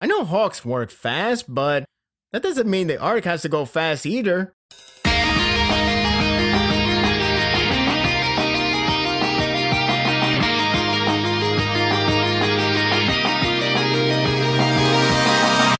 I know Hawks work fast, but that doesn't mean the arc has to go fast either.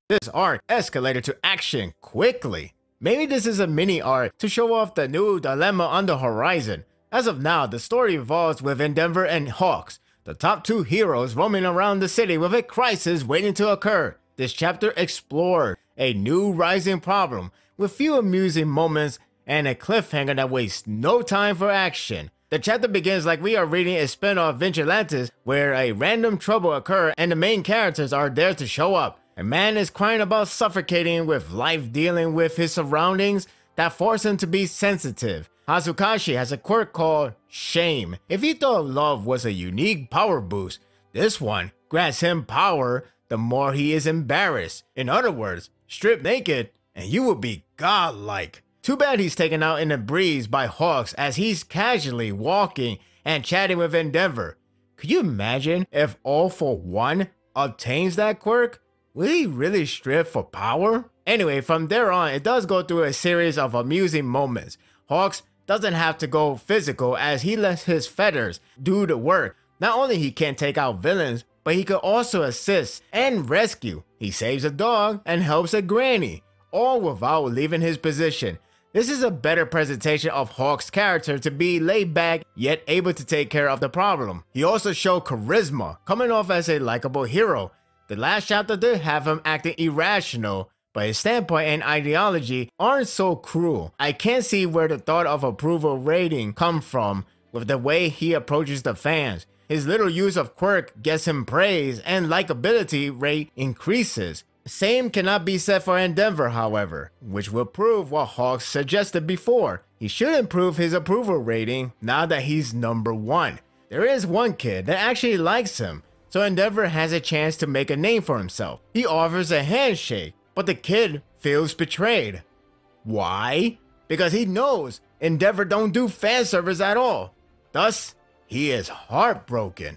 This arc escalated to action quickly. Maybe this is a mini arc to show off the new dilemma on the horizon. As of now, the story evolves with Endeavor and Hawks, the top two heroes roaming around the city with a crisis waiting to occur. This chapter explored a new rising problem with few amusing moments and a cliffhanger that wastes no time for action. The chapter begins like we are reading a spin-off Vigilantes where a random trouble occurs and the main characters are there to show up. A man is crying about suffocating with life dealing with his surroundings that force him to be sensitive. Hazukashi has a quirk called Shame. If he thought love was a unique power boost, this one grants him power the more he is embarrassed. In other words, strip naked and you will be godlike. Too bad he's taken out in a breeze by Hawks as he's casually walking and chatting with Endeavor. Could you imagine if All For One obtains that quirk? Will he really strip for power? Anyway, from there on, it does go through a series of amusing moments. Hawks doesn't have to go physical as he lets his fetters do the work. Not only he can take out villains, but he can also assist and rescue. He saves a dog and helps a granny, all without leaving his position. This is a better presentation of Hawks' character to be laid back yet able to take care of the problem. He also showed charisma, coming off as a likable hero. The last chapter did have him acting irrational, but his standpoint and ideology aren't so cruel. I can't see where the thought of approval rating comes from with the way he approaches the fans. His little use of quirk gets him praise and likability rate increases. Same cannot be said for Endeavor, however, which will prove what Hawks suggested before. He should improve his approval rating now that he's #1. There is one kid that actually likes him, so Endeavor has a chance to make a name for himself. He offers a handshake, but the kid feels betrayed. Why? Because he knows Endeavor don't do fan service at all. Thus, he is heartbroken.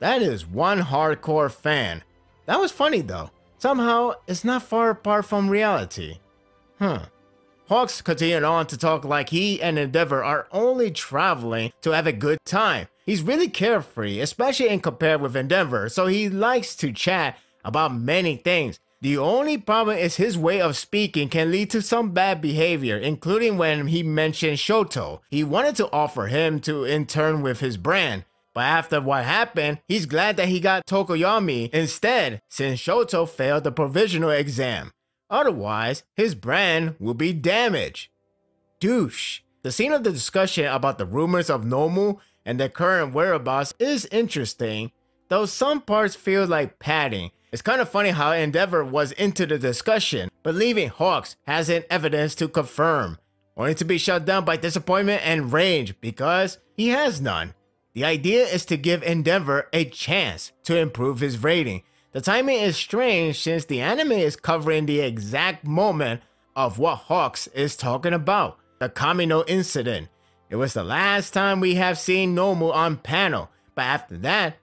That is one hardcore fan. That was funny though. Somehow, it's not far apart from reality. Hawks continued on to talk like he and Endeavor are only traveling to have a good time. He's really carefree, especially in compared with Endeavor, so he likes to chat about many things. The only problem is his way of speaking can lead to some bad behavior, including when he mentioned Shoto. He wanted to offer him to intern with his brand, but after what happened, he's glad that he got Tokoyami instead, since Shoto failed the provisional exam. Otherwise, his brand will be damaged. Douche. The scene of the discussion about the rumors of Nomu and their current whereabouts is interesting, though some parts feel like padding. It's kind of funny how Endeavor was into the discussion, but leaving Hawks hasn't evidence to confirm, only to be shut down by disappointment and rage because he has none. The idea is to give Endeavor a chance to improve his rating. The timing is strange since the anime is covering the exact moment of what Hawks is talking about, the Kamino incident. It was the last time we have seen Nomu on panel, but after that,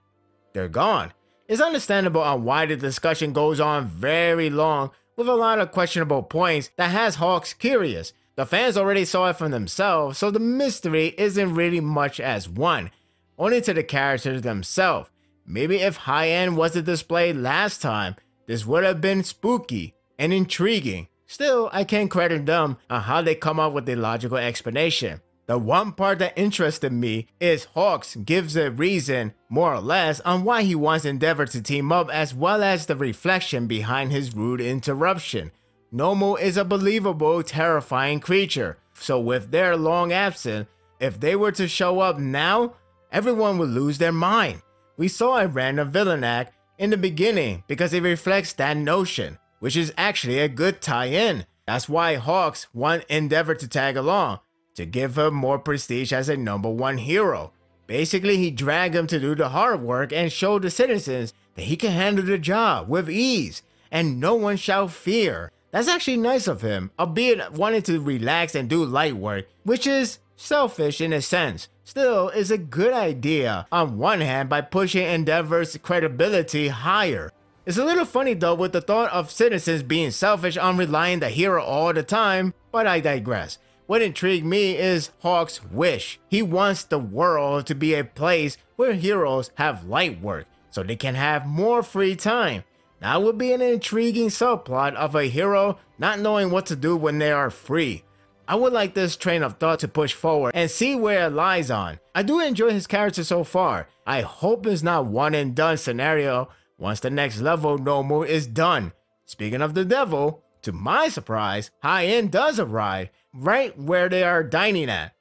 they're gone. It's understandable on why the discussion goes on very long with a lot of questionable points that has Hawks curious. The fans already saw it from themselves, so the mystery isn't really much as one, only to the characters themselves. Maybe if High-End wasn't displayed last time, this would have been spooky and intriguing. Still, I can't credit them on how they come up with the logical explanation. The one part that interested me is Hawks gives a reason, more or less, on why he wants Endeavor to team up as well as the reflection behind his rude interruption. Nomu is a believable, terrifying creature, so with their long absence, if they were to show up now, everyone would lose their mind. We saw a random villain act in the beginning because it reflects that notion, which is actually a good tie-in. That's why Hawks want Endeavor to tag along, to give him more prestige as a #1 hero. Basically, he dragged him to do the hard work and showed the citizens that he can handle the job with ease and no one shall fear. That's actually nice of him, albeit wanting to relax and do light work, which is selfish in a sense. Still, it's a good idea on one hand by pushing Endeavor's credibility higher. It's a little funny though with the thought of citizens being selfish on relying the hero all the time, but I digress. What intrigued me is Hawks' wish. He wants the world to be a place where heroes have light work so they can have more free time. That would be an intriguing subplot of a hero not knowing what to do when they are free. I would like this train of thought to push forward and see where it lies on. I do enjoy his character so far. I hope it's not one and done scenario once the next level Nomu is done. Speaking of the devil, to my surprise, High-End does arrive right where they are dining at.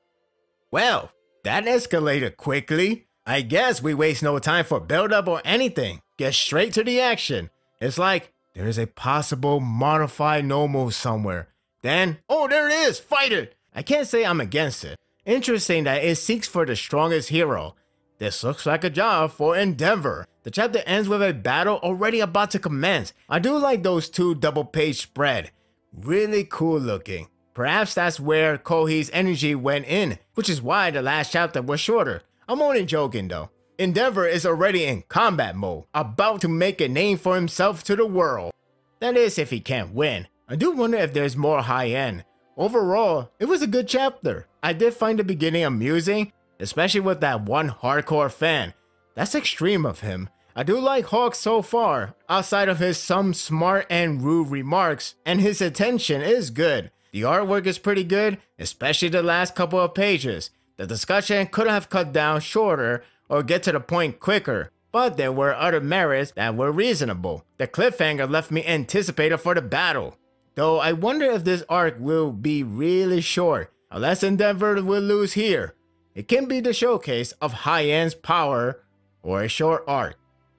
Well, that escalated quickly. I guess we waste no time for build-up or anything. Get straight to the action. It's like there is a possible modified Nomu somewhere. Then, oh, there it is! Fight it! I can't say I'm against it. Interesting that it seeks for the strongest hero. This looks like a job for Endeavor. The chapter ends with a battle already about to commence. I do like those two double-page spread. Really cool looking. Perhaps that's where Kohi's energy went in, which is why the last chapter was shorter. I'm only joking though. Endeavor is already in combat mode, about to make a name for himself to the world. That is if he can't win. I do wonder if there's more High-End. Overall, it was a good chapter. I did find the beginning amusing, especially with that one hardcore fan. That's extreme of him. I do like Hawks so far, outside of his some smart and rude remarks, and his attention is good. The artwork is pretty good, especially the last couple of pages. The discussion could have cut down shorter, or get to the point quicker, but there were other merits that were reasonable. The cliffhanger left me anticipated for the battle, though I wonder if this arc will be really short, unless Endeavor will lose here. It can be the showcase of High-End's power, or a short arc.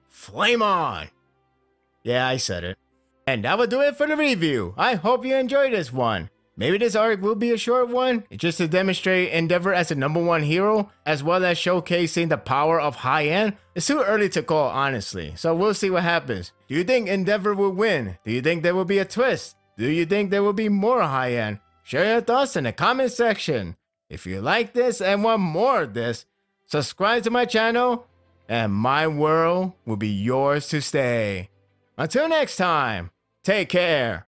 Flame on! Yeah, I said it. And that will do it for the review. I hope you enjoyed this one. Maybe this arc will be a short one, just to demonstrate Endeavor as the #1 hero, as well as showcasing the power of High-End. It's too early to call, honestly, so we'll see what happens. Do you think Endeavor will win? Do you think there will be a twist? Do you think there will be more High-End? Share your thoughts in the comment section. If you like this and want more of this, subscribe to my channel, and my world will be yours to stay. Until next time, take care.